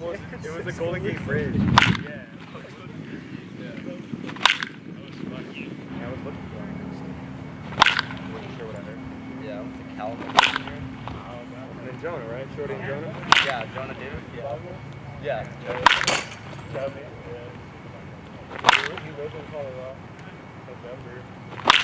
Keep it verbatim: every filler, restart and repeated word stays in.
It was a Golden Gate Bridge. Yeah. Yeah. I was lucky. Yeah, I was looking for him. I wasn't sure what I heard. Yeah, I was the Calvin here. And then Jonah, right? Shorty and Jonah? Yeah, Jonah David. Yeah. Yeah. Yeah. He lives in Colorado. November.